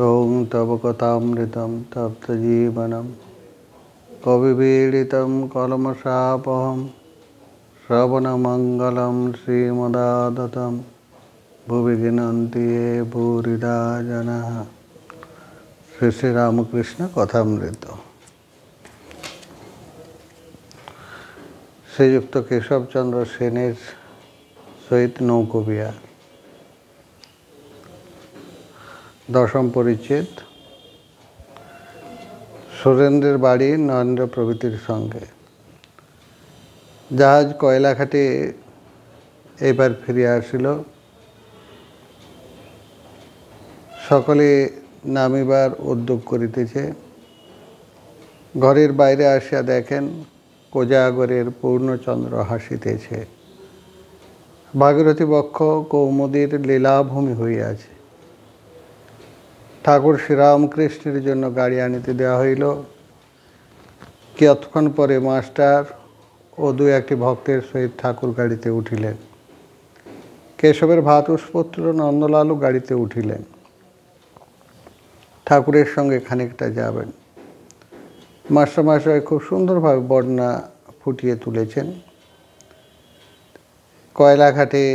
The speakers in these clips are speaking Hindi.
ओं तव कथामृतं तप्तजीवनं कविपीडितं कल्मषापहं श्रवणमङ्गलं श्रीमदादतं भुवि गिनन्ति ये भूरिधा जनाः। श्री श्रीरामकृष्ण कथामृत। श्रीयुक्त केशबचंद्र सेनेर सहित नौकविहार। दशम परिच्छेद। सुरेंद्र बाड़ी नरेंद्र प्रभृतिर संगे जहाज कयलाघाटे एबार फिरे आसिल। सकले नामिबार उद्योग करितेछे। घरेर बाइरे आसिया देखें कोजागरेर पूर्णचंद्र हासितेछे। भागीरथी बक्ष कौमुदीर लीलाभूमि हइयाछे। ठाकुर श्रीरामकृष्णर जन्य गाड़ी आनिते देवा हईल। कियत्क्षण परे मास्टर और दुई एकटी भक्तेर सहित ठाकुर गाड़ीते उठिलेन। केशवेर भातुषपुत्र नंदलालू गाड़ीते उठिलेन। ठाकुरेर संगे खानिकटा जाबेन। मास्टर मशाई खूब सुंदरभावे बर्णना फुटिए तुलेछेन। कयलाघाटे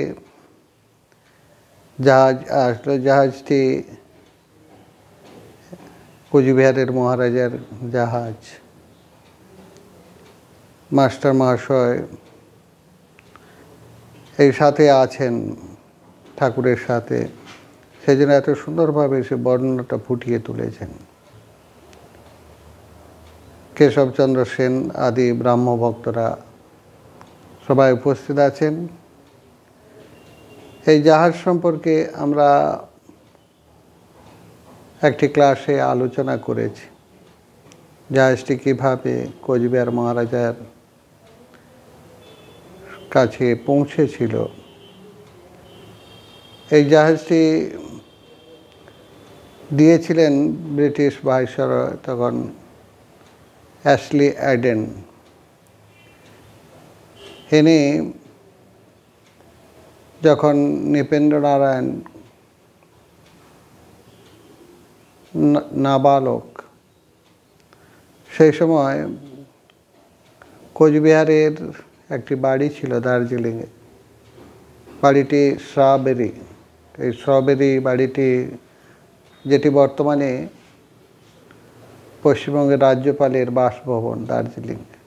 जहाज आसलो। जहाजटी कूचबिहारेर महाराजार जहाज। मास्टर महाशय साथे आछेन ठाकुरेर साथे, सेजोन्य एत सुंदरभावे से बर्णनाटा फुटिए तुलेछेन। केशवचंद्र सेन आदि ब्राह्म भक्तरा सबाई उपस्थित आछेन। एई जहाज सम्पर्के आमरा एक क्लासे आलोचना करेछि। जहाजटी किभाबे कोचबिहार महाराजार काछे पौंछेछिलो। एई जहाजटी दिएछिलेन ब्रिटिश वाइसराय तखन एशली एडेन। इनि जखन नृपेन्द्र नारायण नाबालक से समय कोचबिहारेर एक बाड़ी छिलो दार्जिलिंगे। बाड़ीटी स्ट्रबेरी। स्ट्रबेरी बाड़ीटी जेटी बर्तमाने पश्चिमबंगेर राज्यपालेर बासभवन दार्जिलिंगे।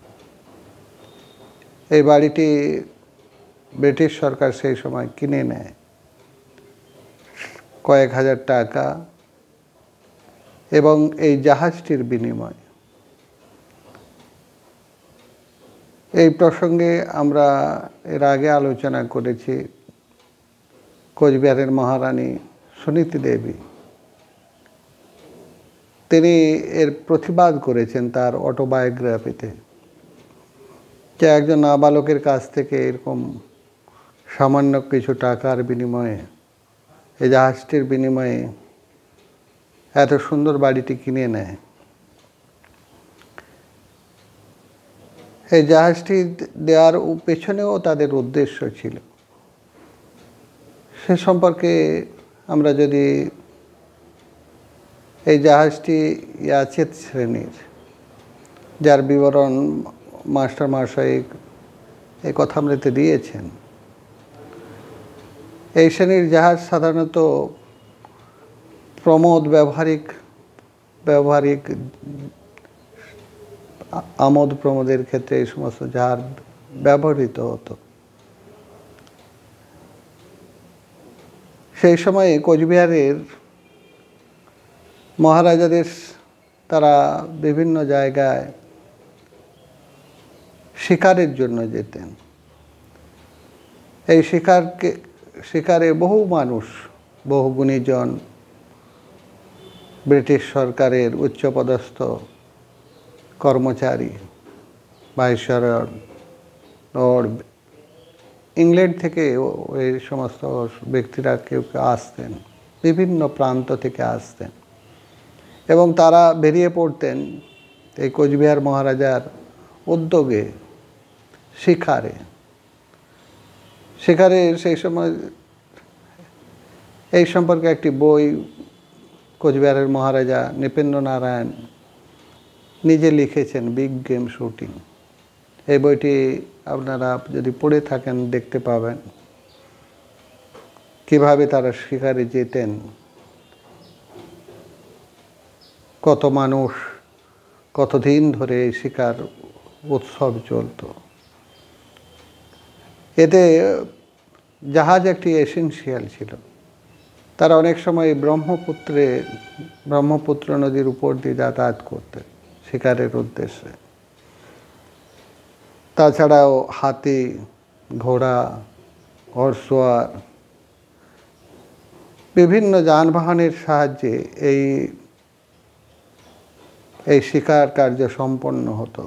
एई बाड़ीटी ब्रिटिश सरकार से समय किने नेय कयेक हजार टाका एवं जहाजटीर बिनिमय। ये प्रसंगे आमरा एर आगे आलोचना करेछि। कोचबिहारेर महारानी सुनीति देवी तिनि एर प्रतिबाद करेछेन तार अटोबायोग्राफीते, जे एकजन नाबालकेर काछ थेके एरकम सामान्य किछु टाकार बिनिमये ए जहाजटीर बिनिमये एत सुंदर बाड़ीटी किने नेय। एई जहाजटी देवार पेछनेओ तादेर उद्देश्य छिलो। से सम्पर्के आमरा यदि एई जहाजटी याचेत श्रेणीर, जार विवरण मास्टर महाशय एई कथामृते दिएछेन। एई श्रेणीर जहाज साधारणत प्रमोद व्यवहारिक आमोद प्रमोदेर क्षेत्रे एई समस्त जहाज व्यवहृत हतो। सेई समय कोचबिहारेर महाराजादेर तारा विभिन्न जायगाय शिकारेर जन्य जेतेन। एई शिकारे बहु मानुष बहु गुणीजन ब्रिटिश सरकारेर उच्चपदस्थ कर्मचारी वाइसराय और इंग्लैंड थेके समस्त व्यक्तिरा केउ केउ आसतेन, विभिन्न प्रान्त थेके आसतेन एवं तारा बेरिये पड़तेन एई कोचबिहार महाराजार उद्योगे शिकारे। शिकारे सेई समय एई सम्पर्के एकटी बोई कोचबिहार महाराजा नृपेन्द्र नारायण निजे लिखे बिग गेम शूटिंग ये बोटी अपनारा यदि पढ़े थाकें देखते पाबेन किभाबे तारा शिकारे जेतेन कत मानुष कतदिन धरे शिकार उत्सव चलत एते जहाज एक एसेंशियल छिलो तारा अनेक समय ब्रह्मपुत्र नदीर ऊपर दिए यातायात करते शिकारेर उद्देश्ये ताछाड़ाओ हाथी घोड़ा घोड़सवार विभिन्न जानबाहनेर साहाज्ये এই শিকার কার্য সম্পন্ন হতো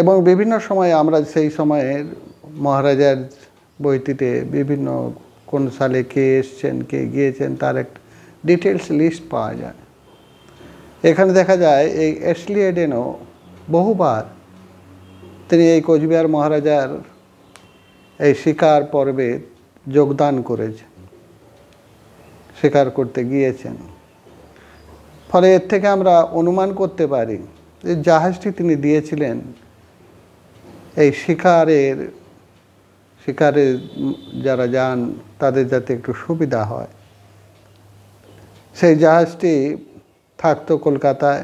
এবং বিভিন্ন সময়ে আমরা সেই সময়ের মহারাজার বইটিতে বিভিন্ন কোন সালে কে এসেছেন কে গিয়েছেন তার একটা ডিটেইলস লিস্ট পাওয়া যায়। এখানে দেখা যায় এই অ্যাশলি এডেনও বহুবার তিনি এই কোচবিহার মহারাজার এই শিকার পর্বে যোগদান করেছেন শিকার করতে গিয়েছেন। फले एथेके आमरा अनुमान करते पारी जहाजटी तिनि दिएछिलेन एई शिकारे जारा जान तादेर जाते एकटु सुविधा हय सेई जहाजटी थाकतो कलकाताय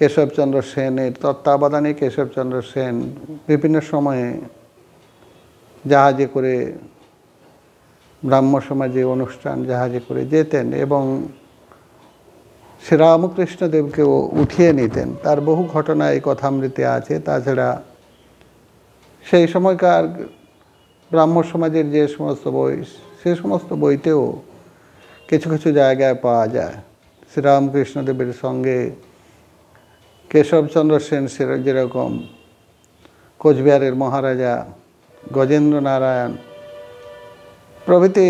केशबचंद्र सेनेर तत्त्वाबधाने केशबचंद्र सेन विभिन्न समये जहाजे करे ब्राह्म समाजे अनुष्ठान जहाजे करे जेतेन एबं श्रीरामकृष्ण देव के वो उठिए नितेन तार बहु घटना एक कथामृते आछे। ताछाड़ा सेई समयकार ब्राह्म समाजेर जे समस्त बई से समस्त बईतेओ किछु किछु जायगाय पावा जाय श्रीरामकृष्ण देवेर संगे केशबचंद्र सेन जेरकम कोचबिहारेर महाराजा गजेंद्र नारायण प्रभृति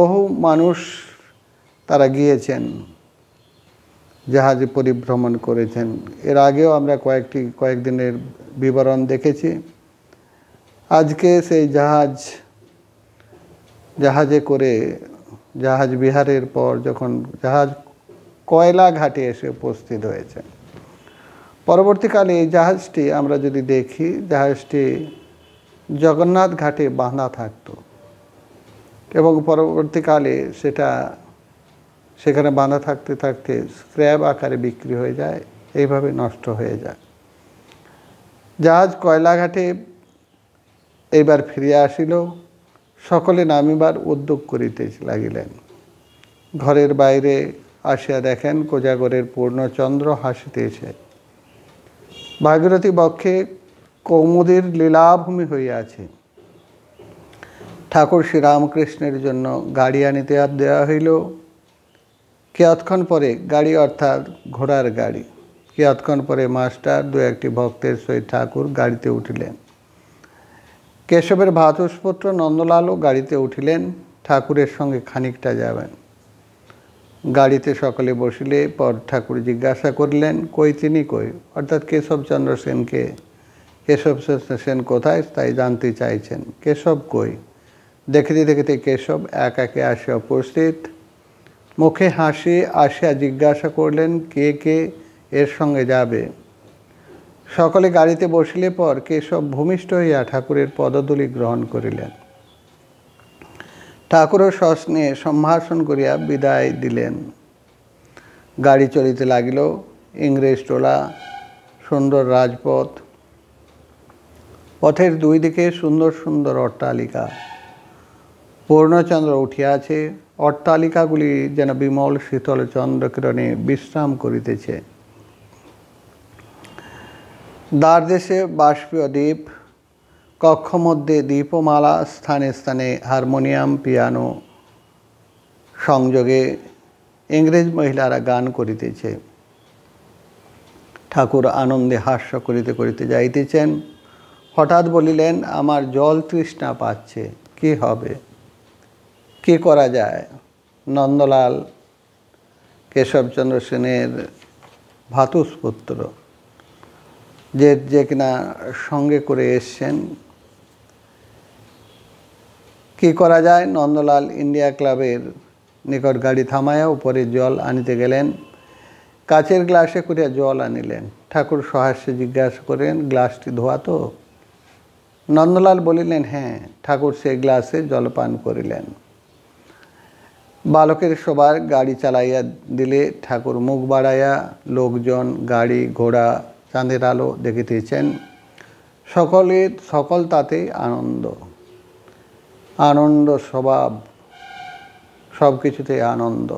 बहु मानुष तारा गिएछेन जहाजे परिभ्रमण करेছেন। এর আগেও আমরা কয়েকদিনের বিবরণ দেখেছি। আজকে সেই জাহাজে করে জাহাজ বিহারের পর যখন জাহাজ কয়লা ঘাটে এসে উপস্থিত হয়েছে পরবর্তীকালে এই জাহাজটি আমরা যদি দেখি জাহাজটি জগন্নাথ ঘাটে বাঁধা থাকত এবং পরবর্তীকালে সেটা সেখানে বাঁধা থাকতে থাকতে স্ক্র্যাপ আকারে বিক্রি হয়ে যায় এইভাবে নষ্ট হয়ে যায়। জাহাজ কয়লাঘাটে এইবার ফিরিয়া আসিল সকলে নামিবার উদ্যোগ করিতে লাগিলেন। ঘরের বাইরে আসিয়া দেখেন কোজাগরের পূর্ণচন্দ্র হাসিতেছে ভাগীরথী বক্ষে কৌমুদীর লীলাভূমি হইয়াছে। ঠাকুর শ্রীরামকৃষ্ণের জন্য গাড়ি আনিতে দেওয়া হইল। कियतक्षण परे गाड़ी अर्थात घोड़ार गाड़ी कियतक्षण परे मास्टर दो एक भक्तेर सहित ठाकुर गाड़ीते उठिलेन। केशवेर भ्रातुष्पुत्र नंदलालও गाड़ीते उठिलेन ठाकुरेर संगे खानिकटा जाबेन। गाड़ीते सकले बसिले पर ठाकुर जिज्ञासा करिलेन कई तिनि कई अर्थात केशबचंद्र सेन के केशबचंद्र सेन कोथाय ताई जानते चाइछेन केशव कई देखते देखते केशव एका एके आसिया उपस्थित मुखे हासि आसिया जिज्ञासा करलेन के एर संगे जाबे। सकले गाड़ीते बसिले पर केशव भूमिष्ठ हइया ठाकुरेर पदधूलि ग्रहण करिलेन। ठाकुरও सस्नेहे सम्भाषण करिया विदाय दिलेन। गाड़ी चलिते लागिल इंग्रेज टोला सुंदर राजपथ पथेर दुई दिके सुंदर सुंदर अट्टालिका पूर्णचंद्र उठिया आछे अट्टालिकागुली जेन विमल शीतल चंद्रकिरणे विश्राम करितेছে। द्वारदेशे बाष्पीय दीप कक्ष मध्य दीपमाला स्थाने स्थाने हारमोनियम पियानो संयोगे इंग्रेज महिलारा गान करितेছে। ठाकुर आनंदे हास्य करिते करिते যাইতেছেন हठात् বলিলেন আমার জল তৃষ্ণা পাচ্ছে কি হবে कि करा जाए। नंदलाल केशवचंद्र सेनेर भातुष्पुत्र जे किना संगे करे एसेछेन कि करा जाए नंदलाल इंडिया क्लाबेर निकट गाड़ी थामाया ऊपर जल आनिते गेलेन। काचेर ग्लासे करिया जल आनिलेन। ठाकुर सहास्ये जिज्ञासा करेन ग्लासटी धोआ तो? नंदलाल बलिलेन हाँ। ठाकुर से ग्लासे जल पान करिलेन। बालकेर सबार गाड़ी चालाइया दिले। ठाकुर मुख बाड़ाइया लोकजन गाड़ी घोड़ा चाँदेर आलो देखितेछेन। सकले सकल ताते आनंद आनंद स्वभाव सबकिछुते आनंद।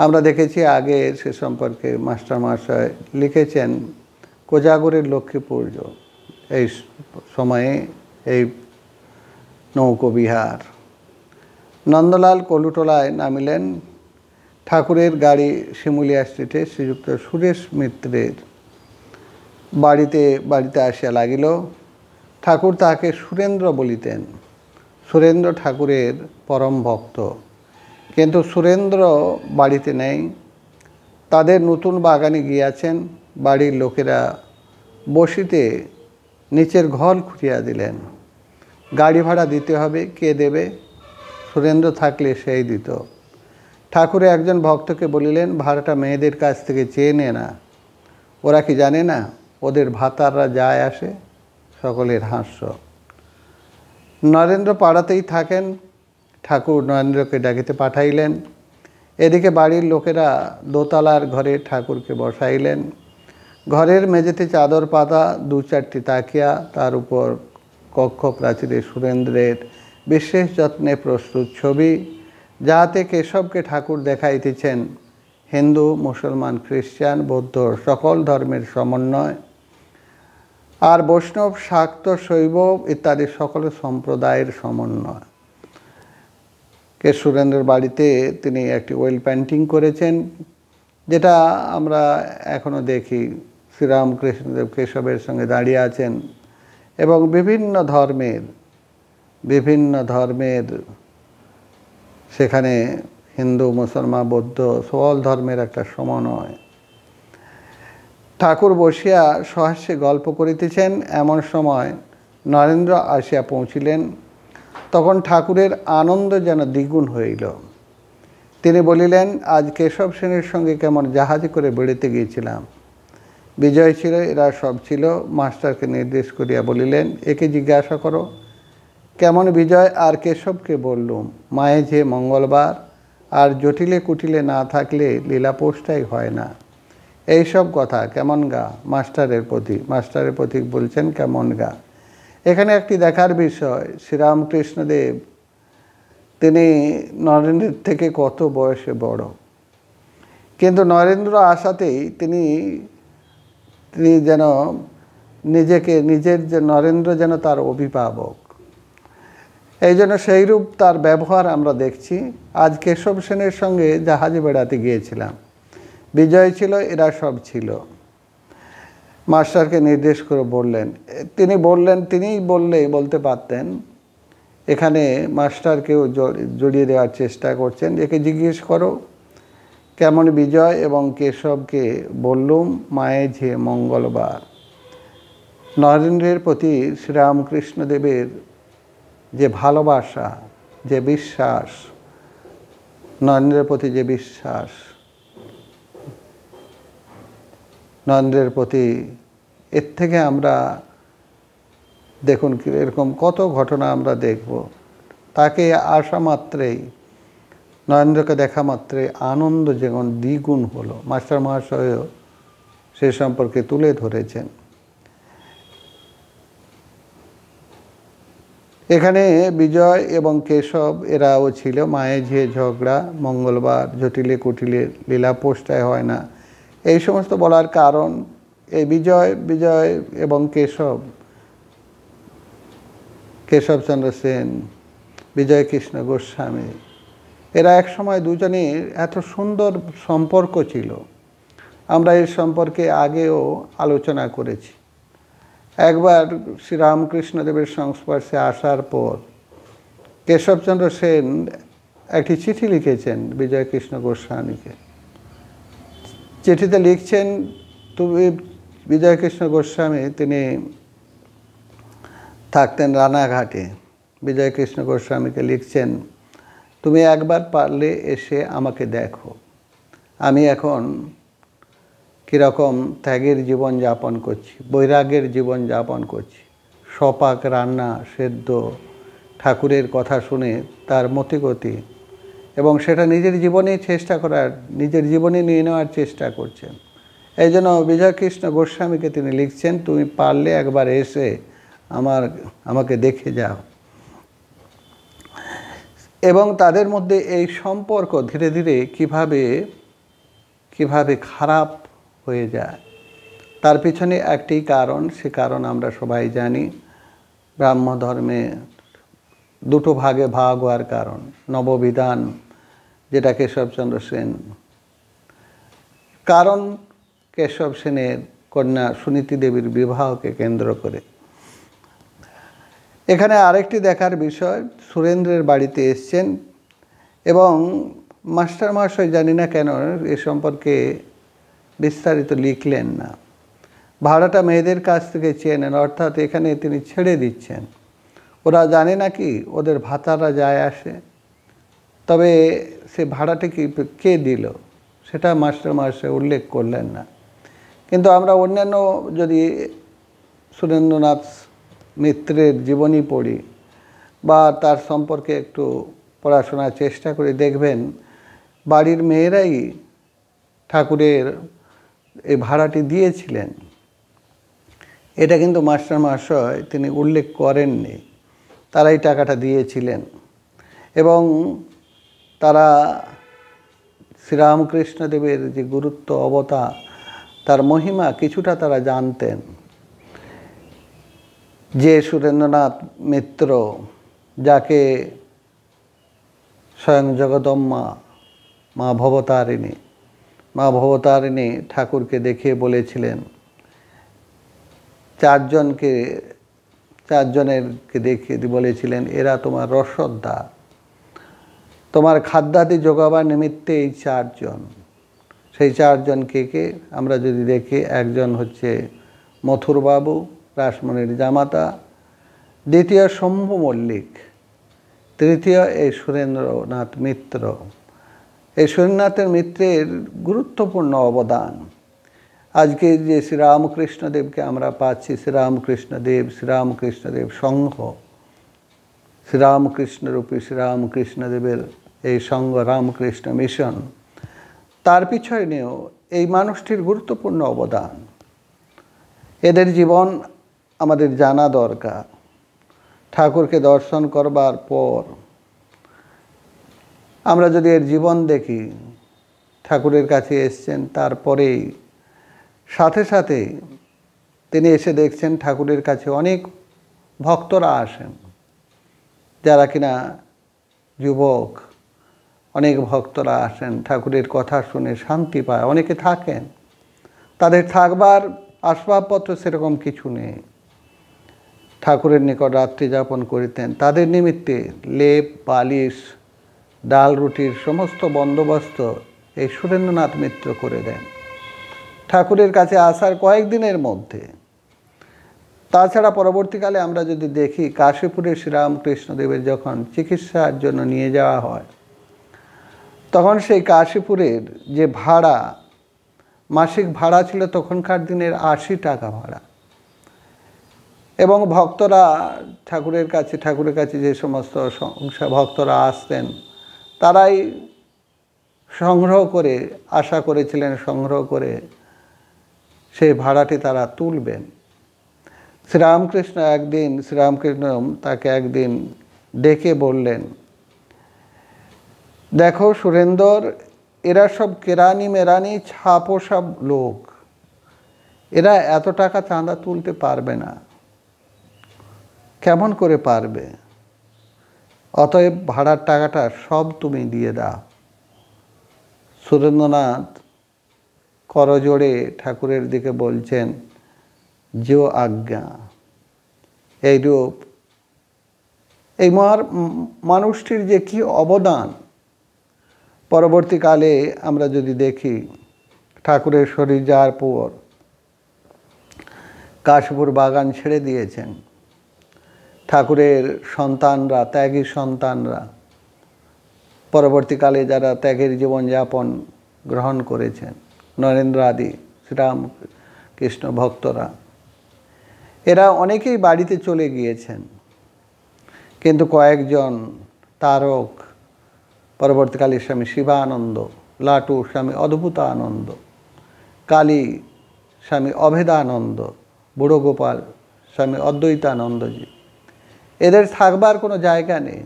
आमरा देखेछि आगे से सम्पर्के मास्टर महाशय लिखेछेन कोजागरेर लक्ष्मीपुर एई समये एई नौकोविहार। नंदलाल कलुटलाय नामिलेन। ठाकुरेर गाड़ी शिमुलिया स्ट्रीटे श्रीजुक्त सुरेश मित्रेर बाड़ीते बाड़ीते आसिया लागिल। ठाकुर ताके सुरेंद्र बलितेन। सुरेंद्र ठाकुरेर परम भक्त किन्तु सुरेंद्र बाड़ीते नेই। तादेर नतून बागाने गियाछेन। बाड़ीर लोकेरा बसिते नीचेर घर खुंटिया दिलेन। गाड़ी भाड़ा दिते हबे के देबे? सुरेंद्र थाकले सेई दित। ठाकुर एकजन भक्तके बलिलेन भाड़ाटा मेयेदेर काछ थेके चेये ने ना, ओरा कि जाने ना ओदेर भाताररा जाय आसे। सकलेर हास्य। नरेंद्र पाड़ातेई थाकेन। ठाकुर नरेंद्र के डाकिते पाठाइलेन। एदिके बाड़ीर लोकेरा दोतलार घरे ठाकुर के बसाइलेन। घरेर मेझेते चादर पाता दो चारटी ताकिया तार उपर कक्ष प्राचीरे सुरेंद्रेर विशेष जत्ने प्रस्तुत छवि जाते केशबके ठाकुर देखाइतेछेन। हिंदू मुसलमान ख्रिस्टान बौद्ध सकल धर्मेर समन्वय और वैष्णव शाक्त शैव इत्यादि सकल सम्प्रदायर समन्वय के सुरेंद्र बाड़ीते तिनी एक ओयल पेंटिंग करेछेन जेटा आमरा एखोनो देखी। श्रीरामकृष्णदेव केशवेर संगे दाड़िये आछेन एबं विभिन्न धर्मेर सेखाने हिंदू मुसलमान बौद्ध सकल धर्मेर एकटा समन्वय। ठाकुर बसिया सहास्ये गल्प करितेछेन। एमन समय नरेंद्र आसिया पौंछिलेन। तखन ठाकुरेर आनंद जेन द्विगुण हइल। तिनि बलिलेन आज केशव सेनेर संगे केमन जाहाजे करे बेड़ाते गियेछिलाम। विजय छिलो एरा सब छिलो। मास्टारके निर्देश करिया बलिलेन एके जिज्ञासा करो केमन विजय आर केशवके बोललुम माये जे मंगलवार आर जटिले कुटिले ना थाकले लीला पोष्टाई हय ना। এই সব কথা কেমন গা মাস্টারের প্রতীক বলছেন কেমন গা। এখানে একটি দেখার বিষয় শ্রীরামকৃষ্ণদেব তিনি নরেন্দ্রের থেকে কত বয়সে বড়, কিন্তু নরেন্দ্র আশাতেই তিনি তিনি যেন নিজেকে নিজের যে নরেন্দ্র যেন তার অভিভাবক, এই জন্য সেইরূপ তার ব্যবহার আমরা দেখছি। আজ কেশব সেনের সঙ্গে জাহাজে বেড়াতে গিয়েছিলাম। विजय छिलो एरा सब छिलो। मास्टर के निर्देश करे बोलते पारतेन। एखाने मास्टर के जड़िए देवार चेष्टा करछेन। एके जिज्ञेस करो केमन विजय एवं केशव के बोललुम माये जे मंगलवार। नरेंद्रेर प्रति श्रीरामकृष्ण देवेर जे भालोबासा जे विश्वास नरेंद्रेर प्रति एर थेके आमरा देखुन कि एरकम कत घटना आमरा देखबो। ताके आशा मात्रेई नरेंद्रके देखा मात्रे आनंद जेमन द्विगुण हलो। मास्टर महाशय से सम्पर्के तुले धरेछेन। एखाने विजय एवं केशव एराओ छिलो माये झिये झगड़ा मंगलवार जटिले कुटिले लीला पोष्टाय हय ना। এই সমস্ত বলার কারণ এই বিজয় এবং কেশবচন্দ্র সেন বিজয় কৃষ্ণ গোস্বামী এরা এক সময় দুজনের এত সুন্দর সম্পর্ক ছিল। আমরা এই সম্পর্কে আগেও আলোচনা করেছি। একবার শ্রীরামকৃষ্ণদেবের সংস্পর্শে আসার পর কেশবচন্দ্র সেন একটি চিঠি লিখেছেন বিজয় কৃষ্ণ গোস্বামীকে। चिठीते लिखछेन तुमि विजय कृष्ण गोस्वामी तिनि थाकतेन रानाघाटे विजय कृष्ण गोस्वामी के लिखছেন তুমি একবার পারলে এসে আমাকে দেখো আমি এখন কীরকম ত্যাগের জীবন যাপন করছি বৈরাগের জীবন যাপন করছি শপাক রান্না সেদ্ধ ঠাকুরের কথা শুনে তার মতিগতি এবং সেটা নিজের জীবনে চেষ্টা করার নিজের জীবনে নিয়ে নেওয়ার চেষ্টা করছেন এই জন্য বিজয় কৃষ্ণ গোস্বামীকে তিনি লিখছেন তুমি পারলে একবার এসে আমাকে দেখে যাও এবং তাদের মধ্যে এই সম্পর্ক ধীরে ধীরে কিভাবে কিভাবে খারাপ হয়ে যায় তার পিছনে একটি কারণ সে কারণ আমরা সবাই জানি ব্রাহ্ম ধর্মে দুটো ভাগে ভাগ হওয়ার কারণ নববিধান যেটা কেশবচন্দ্র সেন কারণ কেশব সেনের কন্যা সুনীতি দেবীর বিবাহকে কেন্দ্র করে এখানে আরেকটি দেখার বিষয় সুরেন্দ্রের বাড়িতে এসেছেন এবং মাস্টার মহাশয় জানি না কেন এ সম্পর্কে বিস্তারিত লিখলেন না ভাড়াটা মেয়েদের কাছ থেকে চেয়ে নেন অর্থাৎ এখানে তিনি ছেড়ে দিচ্ছেন ওরা জানে না কি ওদের ভাতারা যায় আসে তবে সে ভাড়াটা কি কে দিল সেটা মাস্টার মহাশয় উল্লেখ করলেন না কিন্তু আমরা অন্যান্য যদি সুরেন্দ্রনাথ মিত্রের জীবনী পড়ি বা তার সম্পর্কে একটু পড়াশোনার চেষ্টা করে দেখবেন বাড়ির মেয়েরাই ঠাকুরের এই ভাড়াটি দিয়েছিলেন এটা কিন্তু মাস্টার মহাশয় তিনি উল্লেখ করেননি তারাই টাকাটা দিয়েছিলেন এবং তারা শ্রীরামকৃষ্ণদেবের যে গুরুত্ব অবতার তার মহিমা কিছুটা তারা জানতেন যে সুরেন্দ্রনাথ মিত্র যাকে স্বয়ং জগদম্মা মা ভবতারিণী ঠাকুরকে দেখিয়ে বলেছিলেন চারজনকে দেখিয়ে বলেছিলেন এরা তোমার রসদ্দা তোমার খাদ্যাদি যোগাবার নিমিত্তে এই চারজন সেই চারজন কে আমরা যদি দেখি একজন হচ্ছে মথুরবাবু রাসমণির জামাতা দ্বিতীয় সম্ভু মল্লিক তৃতীয় এই সুরেন্দ্রনাথ মিত্র এই সুরেন্দ্রনাথের মিত্রের গুরুত্বপূর্ণ অবদান আজকে যে শ্রীরামকৃষ্ণদেবকে আমরা পাচ্ছি শ্রীরামকৃষ্ণদেব সংঘ শ্রীরামকৃষ্ণরূপী শ্রীরামকৃষ্ণদেবের এই সংঘ রামকৃষ্ণ মিশন তার পিছনেও এই মানুষটির গুরুত্বপূর্ণ অবদান এদের জীবন আমাদের জানা দরকার ঠাকুরকে দর্শন করবার পর আমরা যদি এর জীবন দেখি ঠাকুরের কাছে এসেছেন তারপরেই সাথে সাথে তিনি এসে দেখছেন ঠাকুরের কাছে অনেক ভক্তরা আসেন যারা কিনা যুবক অনেক ভক্তরা আসেন ঠাকুরের কথা শুনে শান্তি পায় অনেকে থাকেন তাদের থাকবার আসবাবপত্র সেরকম কিছু নেই ঠাকুরের নিকট রাত্রি যাপন করিতেন তাদের নিমিত্তে লেপ বালিশ ডাল রুটির সমস্ত বন্দোবস্ত এই সুরেন্দ্রনাথ মিত্র করে দেন ঠাকুরের কাছে আসার কয়েকদিনের মধ্যে তাছাড়া পরবর্তীকালে আমরা যদি দেখি কাশীপুরে শ্রীরামকৃষ্ণদেবের যখন চিকিৎসার জন্য নিয়ে যাওয়া হয় তখন সেই কাশীপুরের যে ভাড়া মাসিক ভাড়া ছিল তখনকার দিনের 80 টাকা ভাড়া এবং ভক্তরা ঠাকুরের কাছে যে সমস্ত ভক্তরা আসতেন তারাই সংগ্রহ করে আশা করেছিলেন সংগ্রহ করে সেই ভাড়াটি তারা তুলবেন শ্রীরামকৃষ্ণ তাকে একদিন ডেকে বললেন দেখো সুরেন্দর এরা সব কেরানি ছাপো সব লোক এরা এত টাকা চাঁদা তুলতে পারবে না কেমন করে পারবে অতএব ভাড়ার টাকাটা সব তুমি দিয়ে দাও সুরেন্দ্রনাথ করজোড়ে ঠাকুরের দিকে বলছেন যে আজ্ঞা এইরূপ এই মানুষটির যে কি অবদান পরবর্তীকালে আমরা যদি দেখি ঠাকুরের শরীর যাওয়ার পর কাশীপুর বাগান ছেড়ে দিয়েছেন ठाकुरेर सन्तानरा त्यागी सन्तानरा परवर्तीकाले जारा त्यागेर जीवन यापन ग्रहण करेछेन नरेंद्र आदि श्रीरामकृष्ण भक्तरा एरा अनेकेई बाड़ीते चले गियेछेन किन्तु कयेकजन तारक परवर्तीकाले स्वामी शिवानंद लाटू स्वामी अद्भुतानंद काली स्वामी अभेदानंद बुड़ो गोपाल स्वामी अद्वैतानंद जी एदेर थाकबार कोनो जायगा नेई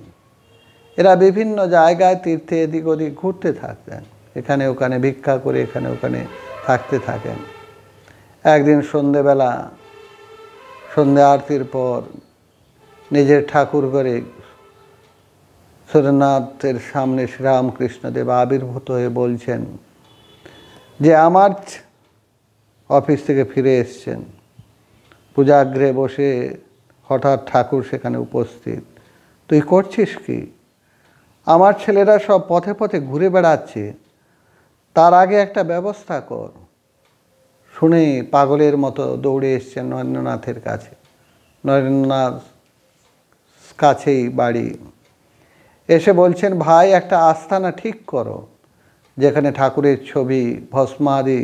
एरा विभिन्न जायगाय तीर्थे एदिक ओदिक घुरते थाकेन एखाने ओखाने भिक्षा करे एखाने ओखाने थाकते थाकेन एकदिन सन्ध्येबेला सन्ध्या आरतिर पर निजेर ठाकुर घरे सुरेंद्रनाथेर सामने श्रीरामकृष्ण देव आविर्भूत हये बोलछेन जे आमार अफिस थेके फिरे एसेछेन पूजागृहे बसे हठात् ठाकुर सेखाने उपस्थित तुई करछिस कि आमार छेलेरा सब पथे पथे घुरे बेड़ाच्छे तार आगे एकटा व्यवस्था कर शुने पागलेर मतो दौड़े एसेछेन नरेंद्रनाथेर काछे नरेंद्रनाथ काछेई बाड़ी एसे बोलछेन भाई एकटा आस्थाना ठीक करो जेखाने ठाकुरेर छवि भस्मादि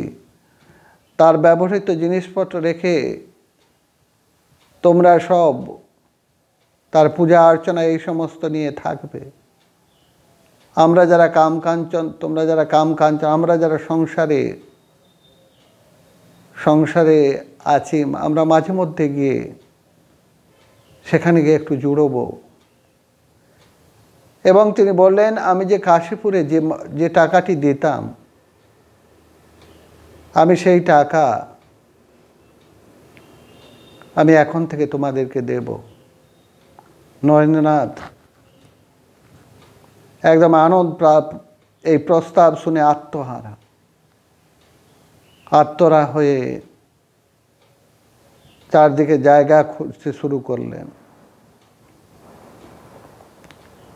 तार व्यवहृत जिनिसपत्र रेखे तोमरा सब तार पूजा अर्चना एई समस्त निये थाकबे आमरा जारा काम कांचन तोमरा जारा काम कांचन आमरा जारा संसारे संसारे आछि आमरा माझे मध्ये गिये सेखाने गिये एकटु जुड़बो एबं तिनि बोललेन आमि जे काशीपुरे जे जे टाकाटी दिताम आमि सेई टाका आमि एखन थेके तोमादेरके देब नरेंद्रनाथ एकदम आनंद प्राप्त एई प्रस्ताव शुने आत्महारा आत्मरा हये चारदिके जायगा खुजते शुरू करलेन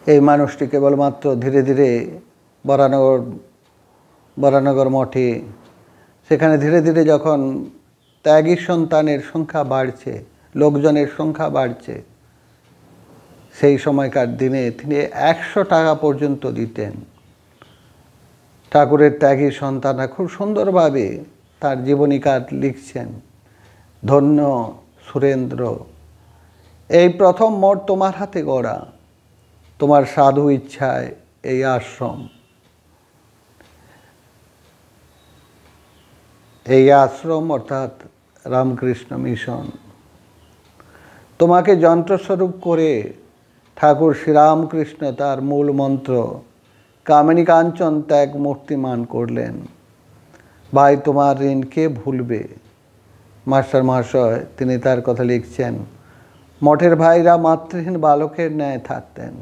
एई मानुषटी केवलमात्र धीरे धीरे बरानगर मठे सेखाने धीरे धीरे जखन त्यागी सन्तानेर संख्या बाड़छे लोकजनेर संख्या बाड़छे सेई समयकार दिने तिनि 100 टाका पर्यन्त दितेन ठाकुरेर त्यागी सन्तानरा खूब सुंदरभावे तार जीवनीका लिखछेन धन्य सुरेंद्र एई प्रथम मोर तोमार हाते गड़ा तोमार साधु इच्छाय एई आश्रम आश्रम अर्थात रामकृष्ण मिशन तुम्हें जंत्रस्वरूप करे ठाकुर श्रीरामकृष्ण तार मूल मंत्र कामिनी कांचन त्याग मूर्तिमान करलेन भाई तुम्हार ऋण के भूलबे मास्टर महाशय तिनि तार कथा लिखछेन मठेर भाईरा मातृहीन बालकेर न्याय थाकतेन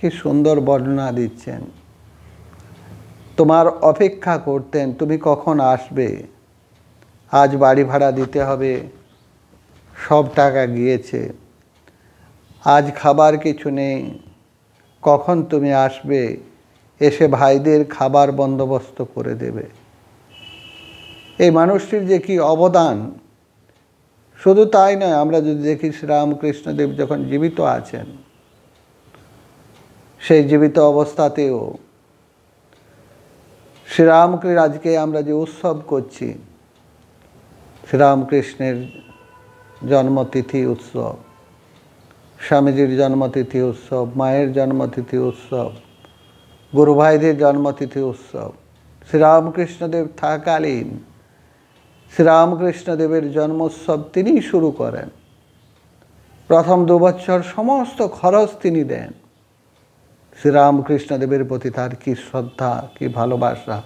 कि सुंदर वर्णना दिच्छेन तुम्हार अपेक्षा करतेन तुमि कखन आसबे आज बाड़ी भाड़ा दीते हबे सब टाका गिएछे आज खाबार किछु नेई कखन तुमि आसबे एसे भाईदेर खाबार बंदोबस्त करे देबे एई मानुषटिर जे कि अवदान शुधु ताई नय आमरा जोदि देखि श्रीरामकृष्ण देव जखन जीवित आछेन सेई जीवित अवस्थातेओ श्रीरामकृष्ण आजके आमरा जे उत्सव करछि श्रीरामकृष्णेर जन्मतिथि उत्सव स्वामीजीर जन्मतिथि उत्सव मायेर जन्मतिथि उत्सव गुरु भाईदेर जन्मतिथि उत्सव श्रीरामकृष्णदेव थाकालीन श्रीरामकृष्णदेवेर जन्मोत्सव तिनिई शुरू करें प्रथम 2 बछर समस्त खरच तिनि देन श्रीरामकृष्णदेवेर प्रति तार कि श्रद्धा कि भालोबासा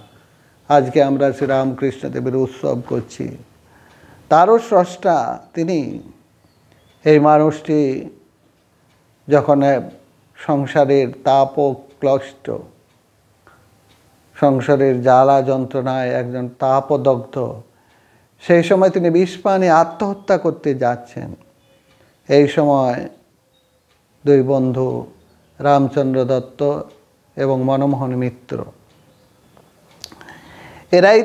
आजके आमरा श्रीरामकृष्णदेवेर उत्सव करछि तारो स्रष्टा तिनि एई मानुषटी जखन संसारेर ताप ओ क्लष्ट संसारेर ज्वाला यंत्रणाय एकजन तापदग्ध सेई समय तिनि विषपाने आत्महत्या करते जाच्छेन एई समय 2 बंधु रामचंद्र दत्त एवं मनमोहन मित्र एराई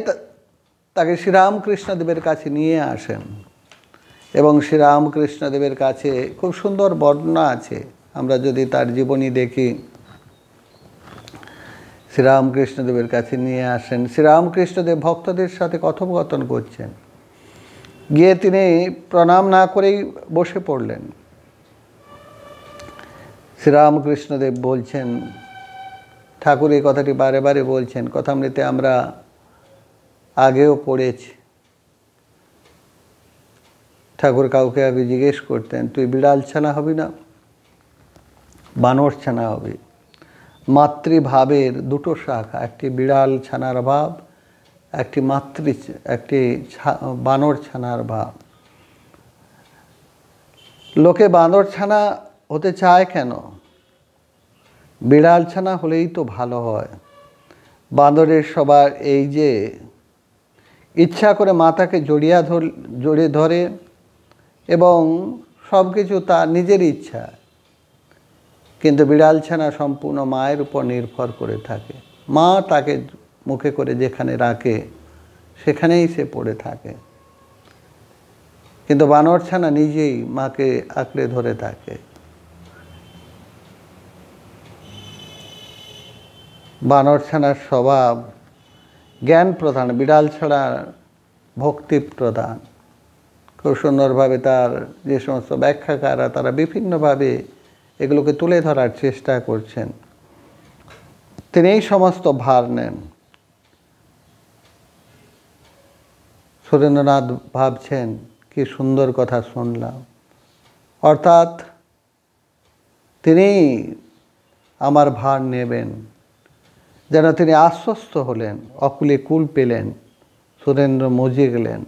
श्रीरामकृष्णदेवेर काछे निये आसेन एवं श्रीरामकृष्ण देवर काछे खूब सुंदर वर्णना आछे। आमरा जदि तार जीवनी देखी श्रीरामकृष्ण देवर काछे निये आसेन, श्रीरामकृष्ण देव भक्तदेर साथे कथोपकथन करछेन, गिये तिनि प्रणाम ना करेई बसे पड़लेन। श्रीरामकृष्ण देव बोलछेन, ठाकुर एई कथाटी बारे बारे बोलछेन, कथामृते आमरा आगेओ पड़ेछि। ठाकुर काउके आगे जिज्ञेस करतें, तुई बिड़ाल छाना हबि ना बानर छाना हबि? मातृभावेर दुटो शाखा, एकटी बिड़ाल छानार भाव, एकटी मातृ एकटी बानर छानार भाव। लोके बानर छाना होते चाय केन? बिड़ाल छाना होलेई तो भालो हय। बानरेर सबार एई जे इच्छा करे माताके जड़िए धरे एवं सबकिछु तार निजेर इच्छा, किन्तु बिड़ाल छाना सम्पूर्ण मायेर उपर निर्भर करे थाके। मा ताके मुखे करे जेखाने राखे सेखानेई से पड़े थाके, किन्तु बानर छाना निजेई माके आंकड़े धरे थाके। बानर छानार स्वभाव ज्ञान प्रधान, बिड़ाल छाना भक्ति प्रधान। खूब सुंदर भावे तार जे समस्त व्याख्याकारा तारा विभिन्न भावे एगुलोके तुले धरार चेष्टा करछेन, तिनिई समस्त भार नेन। सुरेंद्रनाथ भाबछेन कि सुंदर कथा शुनलाम, अर्थात तिनिई आमार भार नेबेन। जेन तिनि आश्वस्त हलेन, अकुले कुल पेलेन। सुरेंद्र मजे गेलेन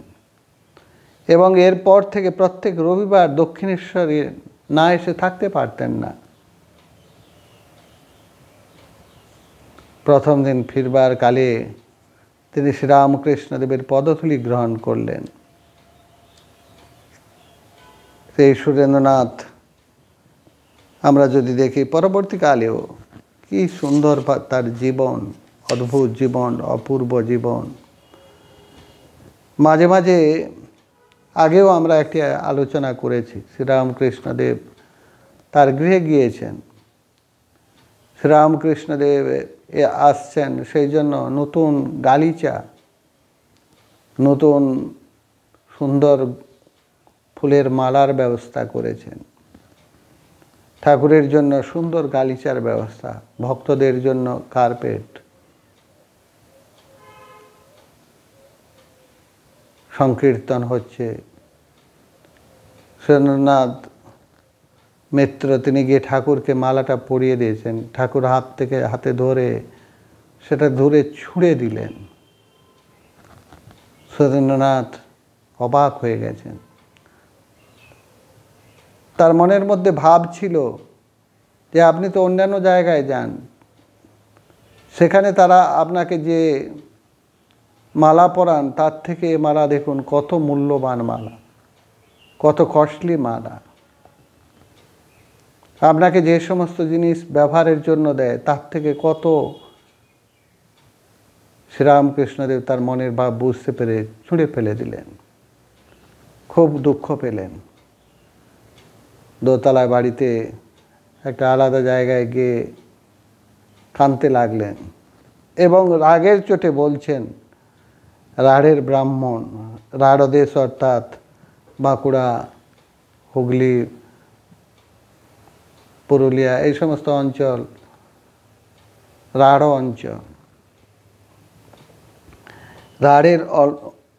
एवं एरपर थेके प्रत्येक रविवार दक्षिणेश्वरे ना एसे थाकते पारतेन ना। प्रथम दिन फिरबार काले तिनि श्रीरामकृष्ण देवेर पदधूलि ग्रहण करलेन। सेई सुरेंद्रनाथ आमरा जदि देखि परवर्तीकालेओ कि सुंदर तार जीवन, अद्भुत जीवन, अपूर्व जीवन। माझे माझे আগেও আমরা একটি আলোচনা করেছি, শ্রীরামকৃষ্ণদেব তার গৃহে গিয়েছেন। শ্রীরামকৃষ্ণদেব আসছেন, সেই জন্য নতুন গালিচা, নতুন সুন্দর ফুলের মালার ব্যবস্থা করেছেন। ঠাকুরের জন্য সুন্দর গালিচার ব্যবস্থা, ভক্তদের জন্য কার্পেট, संकीर्तन होच्छे। सुरेंद्रनाथ मित्र तिनि गिये ठाकुर के मालाटा पड़िए दिएछेन। ठाकुर हाथ थेके हाथे धरे सेटा धरे छुड़े दिलेन। सुरेंद्रनाथ अबाक हये गेछेन। तार मनेर मध्ये भाव छिलो जे आपनि तो अन्यान्य जायगाय जान, सेखाने तारा आपनाके जे माला परान तार थेके माला देखुन कत मूल्यवान माला, कत कस्टलि माला। आपनाके जे समस्त जिनिस व्यवहारेर जन्य देय तार थेके कत। श्रीरामकृष्णदेव तार मनेर भाव बुझते पेरे छुड़े फेले दिलेन। खूब दुःख पेलेन। दोतलाय बाड़ीते एकटा आलादा जायगाय गिये कानते लागलेन एवं रागेर चोटे बोलछेन, राढ़ेर ब्राह्मण, राढ़ देश अर्थात बाँकुड़ा, हुगली, पुरुलिया ये समस्त अंचल राढ़ अंचल। राढ़ेर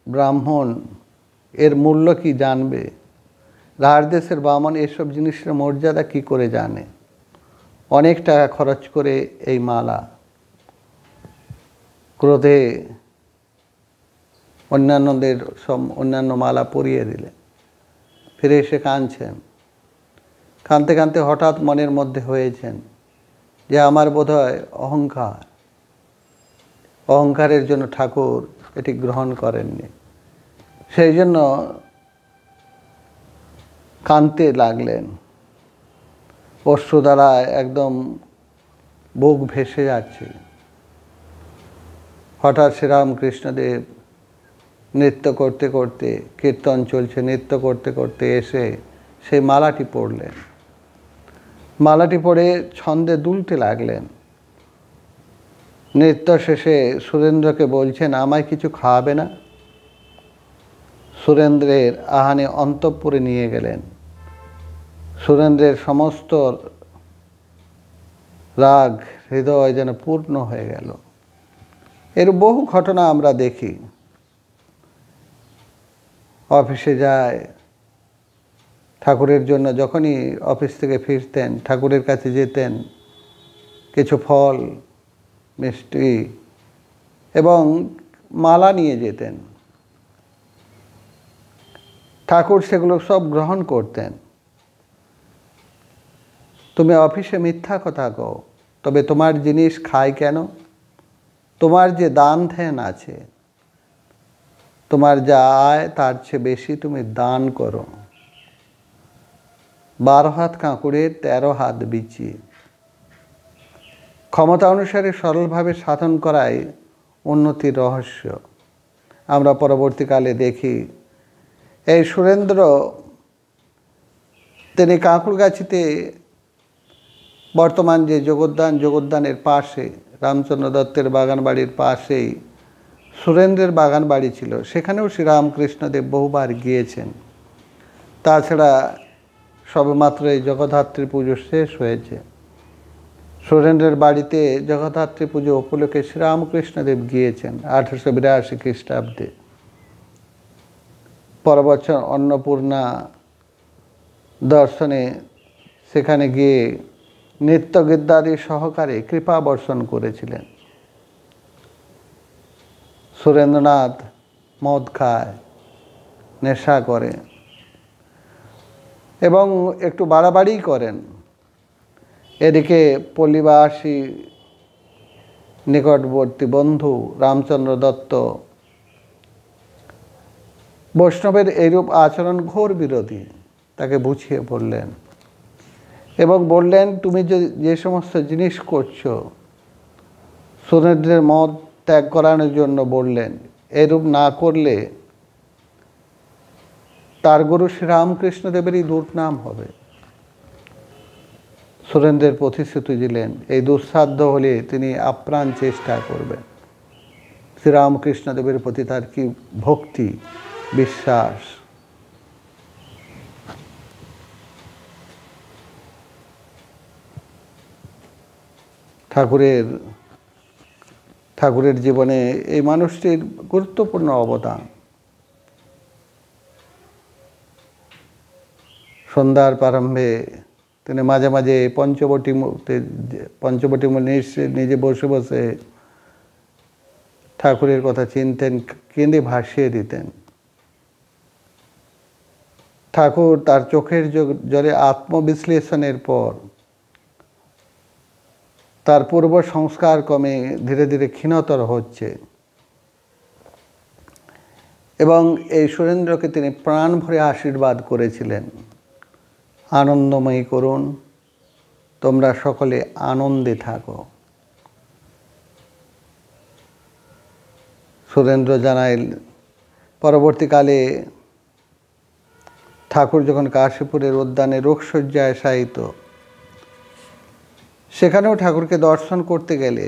ब्राह्मण एर मूल्य की जानबे? राढ़ देशेर ब्राह्मण एसब जिनिसेर मर्यादा की करे जाने? अनेक टाका खरच करे एई माला। क्रोधे अन्यान्यदेर सब अन्यान्य माला परिए दिलें। फिरे एसे कानछेन। कानते कानते हठात् मनेर मध्ये हयेछेन जे आमार बोधहय अहंकार। अहंकारेर जन्य ठाकुर एटी ग्रहण करेननि, सेई जन्य कानते लागलेन। अश्रु द्वारा एकदम बुक भेसे जाच्छे। हठात् श्रीरामकृष्णदेव नृत्य करते करते कीर्तन चलते नृत्य करते करते एसे से मालाटी पड़लें। मालाटी पड़े छंदे दुलते लागलें। नृत्य शेषे सुरेंद्र के बोलछेन आमाय किछु खावाबे ना। सुरेंद्रेर आहने अंतपुरे निये गेलेन। सुरेंद्रेर समस्त राग हृदय जेन पूर्ण हो गेल। एर बहु घटना आमरा देखी। अफिसे जाए ठाकुरेर जोन्नो जखनी अफिस थेके फिरतेन ठाकुरेर काछे जेतेन किछु फल मिष्टी एवं माला निये जेतेन। ठाकुर सेगुलो सब ग्रहण करतेन। तुमि अफिसे मिथ्या कथा कहो तबे तोमार जिनिस खाय केन? तोमार जे दान ध्यान आछे तुम्हार जा आय तार चे बेशी तुम दान करो। 12 हाथ काँकुड़े 13 हाथ बीची। क्षमता अनुसारे सरल भावे साधन कराई उन्नति रहस्य। आमरा परवर्तीकाले देखी ए सुरेंद्र तेने काँकुड़गाछीते बर्तमान जे जगद्दान जगद्दानेर पाशे रामचंद्र दत्तेर बागान बाड़ीर पाशे सुरेंद्रेर बागान बाड़ी छिलो। सेखानेও श्रीरामकृष्ण देव बहुबार गिएছেন। ताछाड़ा सबमात्र এই जगद्धात्री पुजो शेष হয়েছে। सुरेंद्रेर बाड़ीते जगद्धात्री पुजो उपलक्षे श्रीरामकृष्ण देव गिएছেন 1882 ख्रिस्टाब्दे। पर बछर अन्नपूर्णा दर्शने सेखाने गिए नित्य गिद्दारी सहकारे कृपा बर्षण करेছিলেন। सुरेंद्रनाथ मद खाय नेशा करें एवं एकटू बाड़ाबाड़ी करें। एदिके पल्लीबासी निकटवर्ती बंधु रामचंद्र दत्त वैष्णवेर एरूप आचरण घोर बिरोधी। ताके बुझिए बोलें एवं बोलें तुमी जे समस्त जिनिस करछो सुरेंद्रेर मद त्याग करानोर जोन्नो बोलें। एरूप ना करले तार गुरु श्रीरामकृष्ण देवेरी दुर्नाम होबे। सुरेंद्रेर प्रतिश्रुति दिलें ए दुस्साध्य होले तिनी आप्राण चेष्टा करबेन। श्रीरामकृष्ण देवेर प्रति तार कि भक्ति विश्वास। ठाकुरेर ठाकुरेर जीवने ए मानुषटीर गुरुत्वपूर्ण अवदान। सन्ध्यार प्रारम्भे तिनि माझे माझे पंचवटी निजे बसे बसे ठाकुरेर कथा चिंतन केंदे भासिए दितेन। ठाकुर तार चोखेर जले आत्मविश्लेषणेर पर तार पूर्व संस्कार कमे धीरे धीरे क्षीणतर होच्छे एवं ए सुरेंद्र के तिनि प्राण भरे आशीर्वाद करेछिलेन। आनंदमयी करुन तोमरा सकले आनंदे थाको। सुरेंद्र जानाइल परवर्तीकाले ठाकुर जखन काशीपुरेर उद्याने रोगशय्याय शायित सेखानेও ठाकुरके दर्शन करते गेले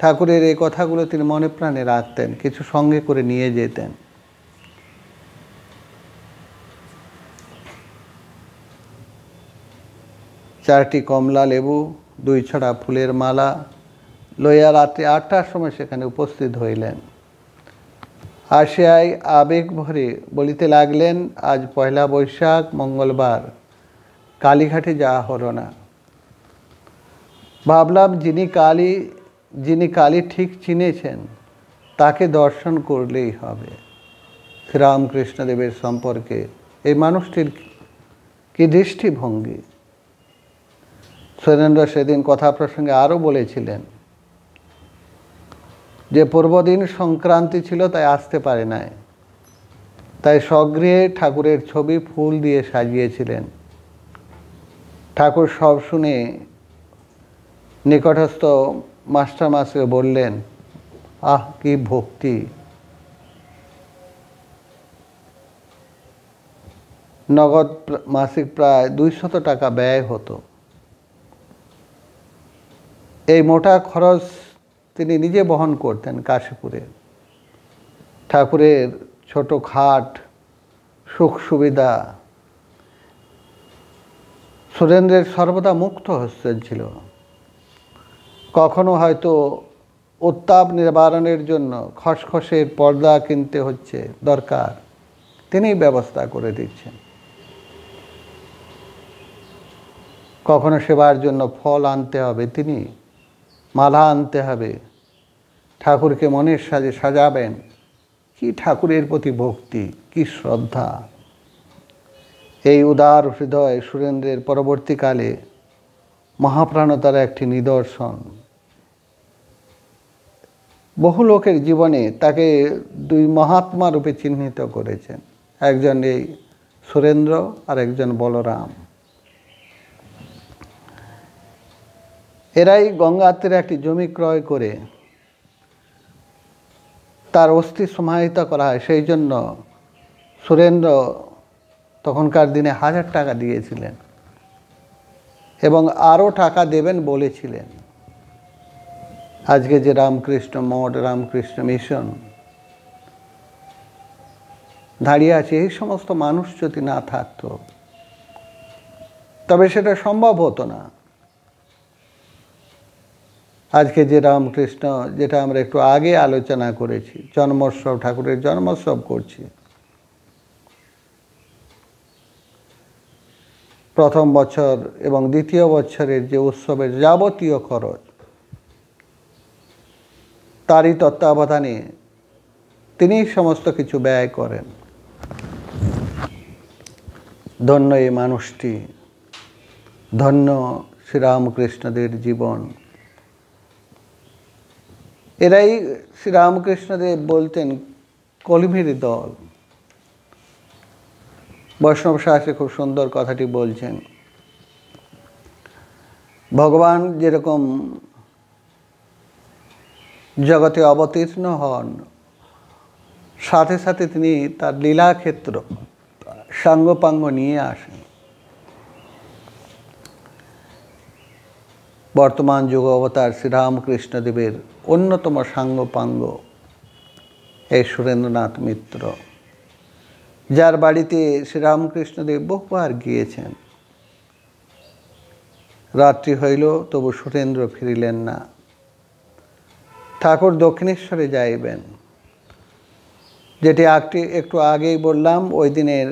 ठाकुरेर ए कथागुलो तिनि मने प्राणे राखतेन। किछु संगे करे निये जेतेन। चारटी कमला लेबू 2 छड़ा फुलेर माला लइया रात्रि 8टार समय सेखाने उपस्थित हइलेन। आशियाय आवेग भरे बलिते लागलेन आज 1 बैशाख मंगलवार कालीघाटे जाओया हलो ना। भाबलाम जिनी काली ठीक चिनेछेन ताके दर्शन करलेई हबे। श्रीरामकृष्ण देवेर सम्पर्के ए मानुषटिर कि दृष्टिभंगी। सुरेंद्र सेदिन कथा प्रसंगे आरो बोलेछिलेन जे पूर्वदिन संक्रांति छिलो ताई आसते पारे नाई ताई स्वगृहे ठाकुरेर छवि फुल दिए साजिएछिलेन। ठाकुर सब शुने निकटस्थ मास्टर मास्टर बोलें आह कि भक्ति। नगद मासिक प्राय 200 टाका व्यय हतो। ये मोटा खरच तिनी निजे बहन करतें। काशीपुरे ठाकुरेर छोटो खाट सुख सुविधा सुरेंद्रेर सर्वदा मुक्त हस्तेन छिलो। कखनो हयतो उत्ताप निवारणेर जन्य खसखसेर पर्दा किनते हच्छे दरकार, तिनी व्यवस्था करे दिच्छेन। कखनो सेवार जन्य फल आनते हबे, तिनी माला आनते हबे। ठाकुरके मनेर साजे साजाबेन। कि ठाकुरेर प्रति भक्ति, कि श्रद्धा। एई उदार हृदय सुरेंद्रेर परवर्तीकाले महाप्राणतार एकटी निदर्शन। बहु लोकेर जीवने ताके दुई महात्मा रूपे चिह्नित करेछेन, एकजन एई सुरेंद्र और एकजन बलराम। एराई गंगा तीरे एकटी जमी क्रय करे तार अस्थि समाहित करा हय। सेई जन्य सुरेंद्र तखनकार दिने 1000 टाका दिएछिलेन एबं आरो टाका देबेन बोलेछिलेन। आज के जे रामकृष्ण मठ, रामकृष्ण मिशन दाड़िये आछे, एई समस्त मानुष जदि ना थाकतो तबे सेटा सम्भव हतो ना। आज के जे रामकृष्ण जेटा आमरा एकटु आगे आलोचना करेछि, जन्मोत्सव, ठाकुरेर जन्मोत्सव करछि। प्रथम बछर एवं द्वितीय बछरेर जे उत्सवेर याबतीय खरच तारी तत्त्वावधाने तिनी समस्त किछु व्यय करेन। धन्य ए मानुष्टी, धन्य श्रीरामकृष्णदेव जीवन। एराई श्रीरामकृष्णदेव बोलतेन कलमीर दल। वैष्णव शास्त्रे खूब सुंदर कथाटी बोलছেন, भगवान जे रकम जगते अवतीर्ण हन, साथे साथे तिनी तार लीला क्षेत्र सांगपांग निये आसेन। बर्तमान युग अवतार श्रीरामकृष्ण देवेर अन्यतम सांगपांग ए सुरेंद्रनाथ मित्र, जार बाड़ीते श्रीरामकृष्णदेव बहुबार गिएछेन। रात्रि हईल तबु सुरेंद्र फिरिलेन ना। ठाकुर दक्षिणेश्वरे जाइबेन, जेटी आगे एकटु आगेई बोललाम। ओई दिनेर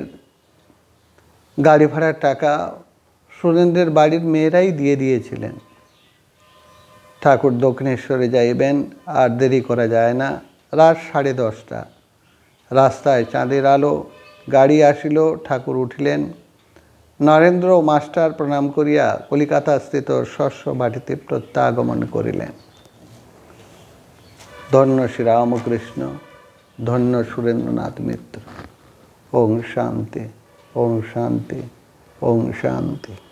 गाड़ी भाड़ा टाका सुरेंद्रेर बाड़ीर मेयेराई दिए दिएछिलेन। ठाकुर दक्षिणेश्वरे जाइबेन, आर देरी करा जाय ना। रात 10:30 रास्ताय चाँदेर आलो, गाड़ी आसिल। ठाकुर उठिलेन। नरेंद्र मास्टर प्रणाम करिया कलिकाता स्थित शस्य बाटीते प्रत्यागमन करिलेन। धन्य श्रीरामकृष्ण, धन्य सुरेंद्रनाथ मित्र। ओम शांति, ओम शांति, ओम शांति।